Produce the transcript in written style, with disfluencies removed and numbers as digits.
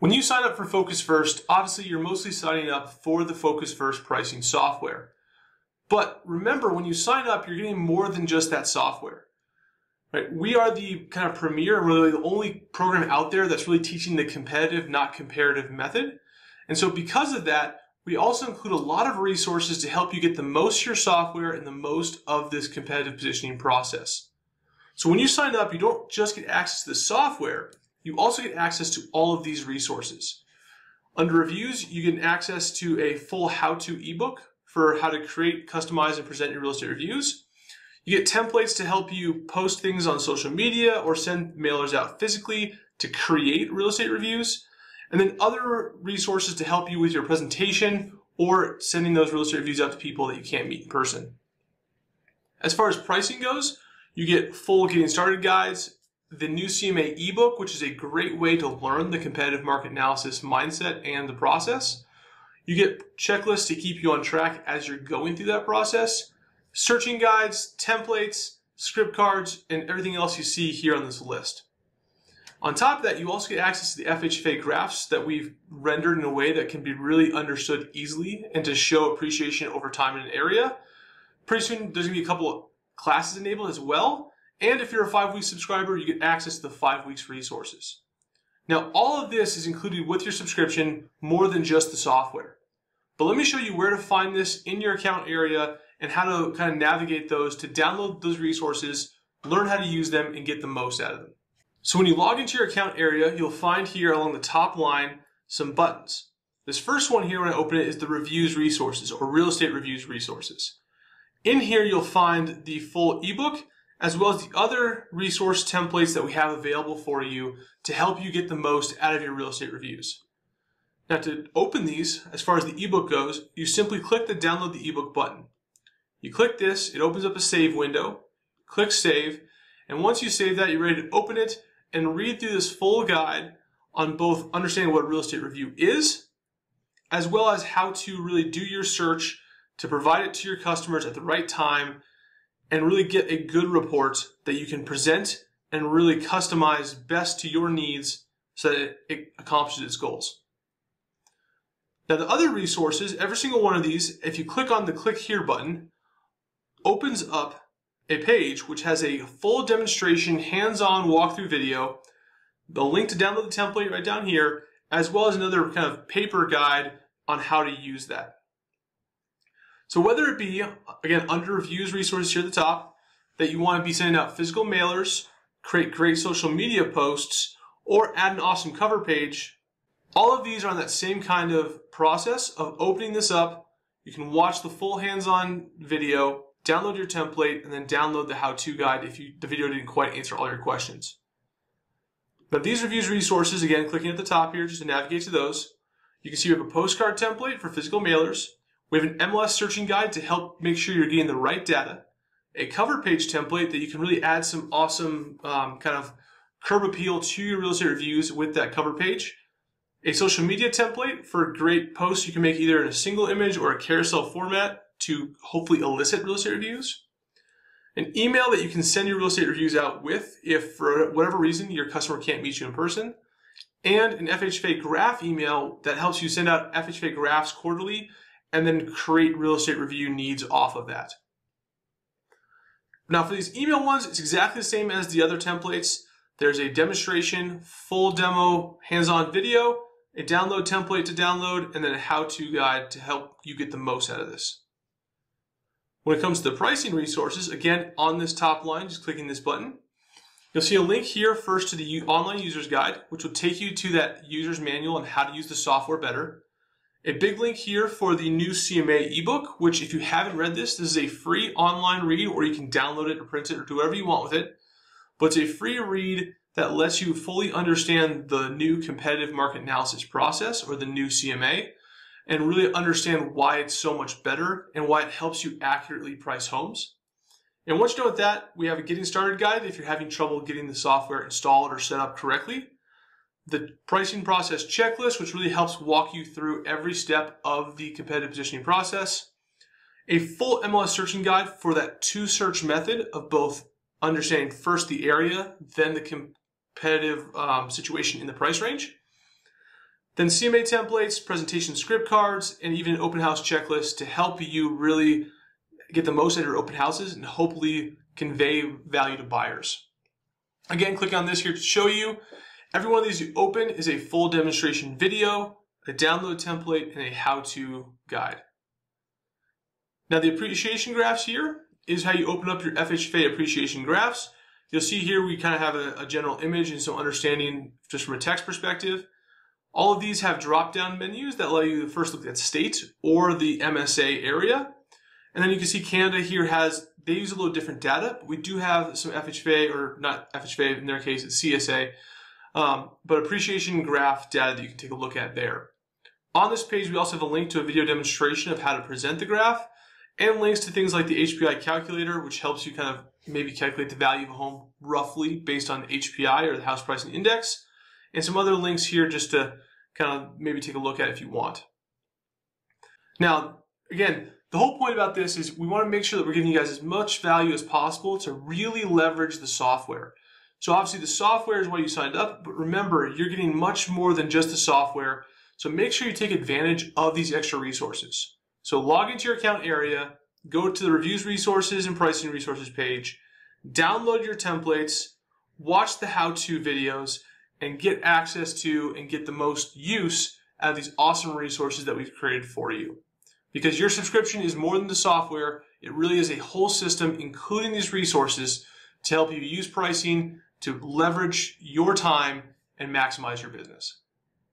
When you sign up for Focus 1st, obviously you're mostly signing up for the Focus 1st pricing software. But remember, when you sign up, you're getting more than just that software. Right? We are the kind of premier and really the only program out there that's really teaching the competitive, not comparative method. And so because of that, we also include a lot of resources to help you get the most of your software and the most of this competitive positioning process. So when you sign up, you don't just get access to the software, you also get access to all of these resources. Under reviews, you get access to a full how-to ebook for how to create, customize, and present your real estate reviews. You get templates to help you post things on social media or send mailers out physically to create real estate reviews. And then other resources to help you with your presentation or sending those real estate reviews out to people that you can't meet in person. As far as pricing goes, you get full getting started guides, the new CMA ebook, which is a great way to learn the competitive market analysis mindset and the process. You get checklists to keep you on track as you're going through that process, searching guides, templates, script cards, and everything else you see here on this list. On top of that, you also get access to the FHFA graphs that we've rendered in a way that can be really understood easily and to show appreciation over time in an area. Pretty soon, there's going to be a couple of classes enabled as well. And if you're a 5-week subscriber, you get access to the 5 weeks resources. Now, all of this is included with your subscription, more than just the software. But let me show you where to find this in your account area and how to kind of navigate those to download those resources, learn how to use them, and get the most out of them. So when you log into your account area, you'll find here along the top line some buttons. This first one here when I open it is the Reviews Resources or Real Estate Reviews Resources. In here you'll find the full ebook as well as the other resource templates that we have available for you to help you get the most out of your real estate reviews. Now to open these, as far as the ebook goes, you simply click the Download the eBook button. You click this, it opens up a save window, click save, and once you save that, you're ready to open it and read through this full guide on both understanding what a real estate review is, as well as how to really do your search to provide it to your customers at the right time and really get a good report that you can present and really customize best to your needs so that it accomplishes its goals. Now the other resources, every single one of these, if you click on the click here button, opens up a page which has a full demonstration, hands-on walkthrough video, the link to download the template right down here, as well as another kind of paper guide on how to use that. So whether it be, again, under reviews resources here at the top, that you want to be sending out physical mailers, create great social media posts, or add an awesome cover page, all of these are on that same kind of process of opening this up. You can watch the full hands-on video, download your template, and then download the how-to guide if the video didn't quite answer all your questions. But these reviews resources, again, clicking at the top here just to navigate to those, you can see we have a postcard template for physical mailers. We have an MLS searching guide to help make sure you're getting the right data, a cover page template that you can really add some awesome kind of curb appeal to your real estate reviews with that cover page, a social media template for great posts you can make either in a single image or a carousel format to hopefully elicit real estate reviews, an email that you can send your real estate reviews out with if for whatever reason your customer can't meet you in person, and an FHFA graph email that helps you send out FHFA graphs quarterly and then create real estate review needs off of that. Now for these email ones, it's exactly the same as the other templates. There's a demonstration, full demo, hands-on video, a download template to download, and then a how-to guide to help you get the most out of this. When it comes to the pricing resources, again, on this top line, just clicking this button, you'll see a link here first to the online user's guide, which will take you to that user's manual on how to use the software better. A big link here for the new CMA ebook, which if you haven't read this, this is a free online read, or you can download it or print it or do whatever you want with it. But it's a free read that lets you fully understand the new competitive market analysis process, or the new CMA, and really understand why it's so much better and why it helps you accurately price homes. And once you're done with that, we have a getting started guide if you're having trouble getting the software installed or set up correctly. The pricing process checklist, which really helps walk you through every step of the competitive positioning process. A full MLS searching guide for that two-search method of both understanding first the area, then the competitive situation in the price range. Then CMA templates, presentation script cards, and even an open house checklist to help you really get the most out of your open houses and hopefully convey value to buyers. Again, click on this here to show you. Every one of these you open is a full demonstration video, a download template, and a how-to guide. Now the appreciation graphs here is how you open up your FHFA appreciation graphs. You'll see here we kind of have a general image and some understanding just from a text perspective. All of these have drop-down menus that allow you to first look at state or the MSA area. And then you can see Canada here has, they use a little different data, but we do have some FHFA, or not FHFA, in their case it's CSA, but appreciation graph data that you can take a look at there. On this page we also have a link to a video demonstration of how to present the graph, and links to things like the HPI calculator, which helps you kind of maybe calculate the value of a home roughly based on the HPI, or the house pricing index, and some other links here just to kind of maybe take a look at if you want. Now again, the whole point about this is we want to make sure that we're giving you guys as much value as possible to really leverage the software. So obviously the software is why you signed up, but remember, you're getting much more than just the software. So make sure you take advantage of these extra resources. So log into your account area, go to the reviews resources and pricing resources page, download your templates, watch the how-to videos, and get access to and get the most use out of these awesome resources that we've created for you. Because your subscription is more than the software, it really is a whole system, including these resources, to help you use pricing, to leverage your time, and maximize your business.